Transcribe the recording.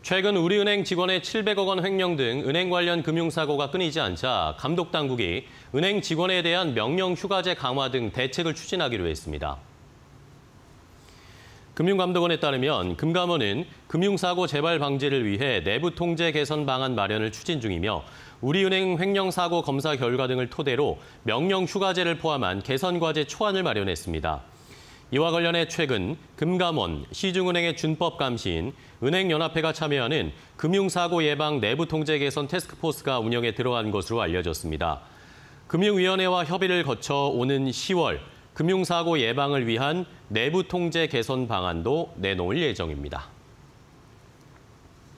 최근 우리은행 직원의 700억 원 횡령 등 은행 관련 금융사고가 끊이지 않자 감독당국이 은행 직원에 대한 명령 휴가제 강화 등 대책을 추진하기로 했습니다. 금융감독원에 따르면 금감원은 금융사고 재발 방지를 위해 내부 통제 개선 방안 마련을 추진 중이며 우리은행 횡령 사고 검사 결과 등을 토대로 명령 휴가제를 포함한 개선 과제 초안을 마련했습니다. 이와 관련해 최근 금감원, 시중은행의 준법 감시인, 은행연합회가 참여하는 금융사고 예방 내부 통제 개선 태스크포스가 운영에 들어간 것으로 알려졌습니다. 금융위원회와 협의를 거쳐 오는 10월 금융사고 예방을 위한 내부 통제 개선 방안도 내놓을 예정입니다.